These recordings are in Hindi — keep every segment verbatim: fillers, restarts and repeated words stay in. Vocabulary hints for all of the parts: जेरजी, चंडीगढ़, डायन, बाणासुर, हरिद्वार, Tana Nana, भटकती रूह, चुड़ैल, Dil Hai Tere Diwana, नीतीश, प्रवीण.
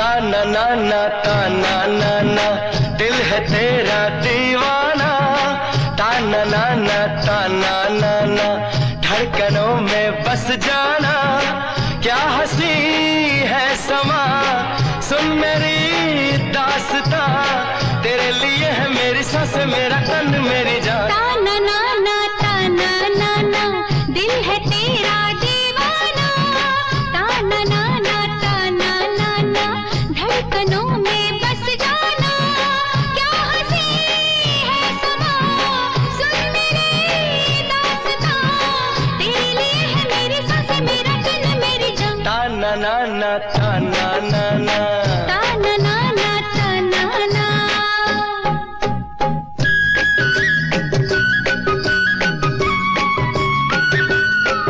ताना नाना ताना नाना दिल है तेरा दीवाना। ताना नाना ताना नाना धड़कनों में बस जाना। क्या हंसी है समा, सुन मेरी दास्तां, तेरे लिए है मेरी सांस, मेरा तन, मेरी जान। ताना नाना ताना नाना दिल है तेरा दीवाना। ताना नाना ताना नाना धड़कनों में बस जाना। क्या हंसी है समा,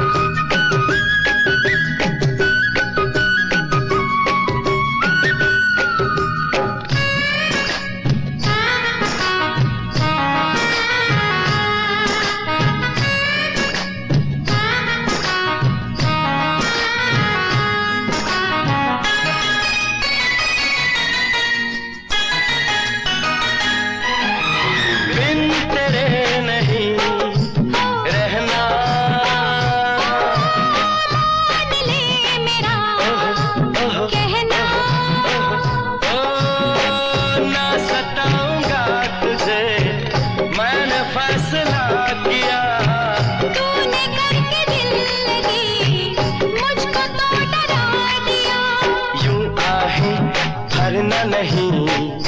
सुन मेरी दास्तां, तेरे लिए है मेरी सांस, मेरा तन, मेरी जान। ताना नाना ताना नाना ताना नाना ताना नाना। बिन तेरे नहीं रहना, मान ले मेरा कहना। ओ ना सताऊंगा तुझे, मैंने फैसला किया। तूने करके दिल्ली मुझको तो डरा दिया। यूं आहे भरना नहीं,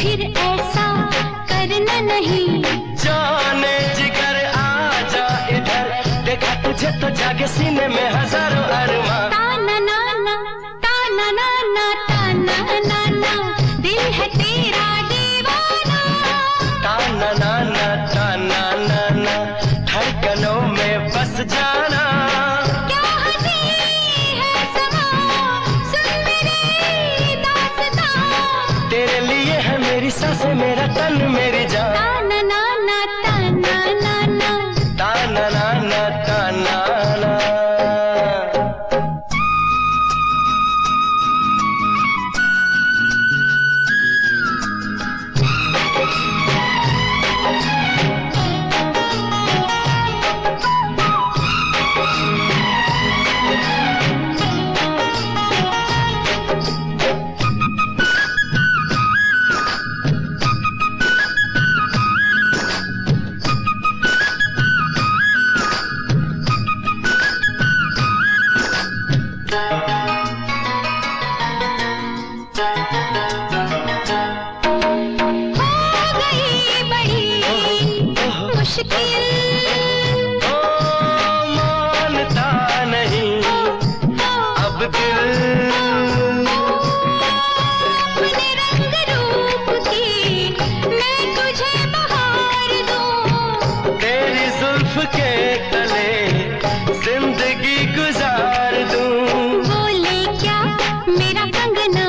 फिर ऐसा करना नहीं। जाने जिगर आजा इधर, देखा तुझे तो जागे सीने में हजारों अरमान। ताना नाना ताना नाना ताना नाना दिल है तेरा दीवाना। ताना नाना ताना नाना धड़कनों में बस जाना। क्या हंसी है समा, सुन मेरी दास्तां, तेरे लिए है मेरी सांस, मेरा तन, मेरी जान। ताना नाना ताना नाना। ताना नाना ताना ना। हो गई बड़ी मुश्किल, ओ मानता नहीं अब दिल। अपने रंग रूप की मैं तुझे बहार दूं, तेरी जुल्फ के तले जिंदगी गुजार दूं। बोले क्या मेरा कंगना,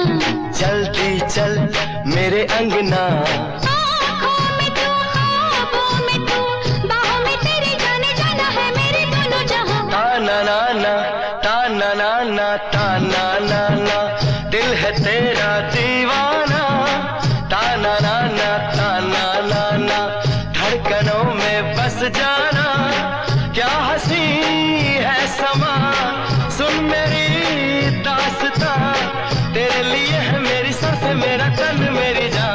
जल्दी चल मेरे अंगना। आँखों में तू, ख्वाबों में तू, बाहों में तेरी जाने जाना है मेरे दोनों जहां। ताना नाना ताना नाना ताना नाना दिल है तेरा दीवाना। ताना नाना ताना नाना धड़कनों में बस जाना। क्या हंसी है समा, सुन मेरी दास्तां, तेरे लिए है मेरी सांस, मेरा तन, मेरी जान।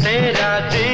तेरा जी।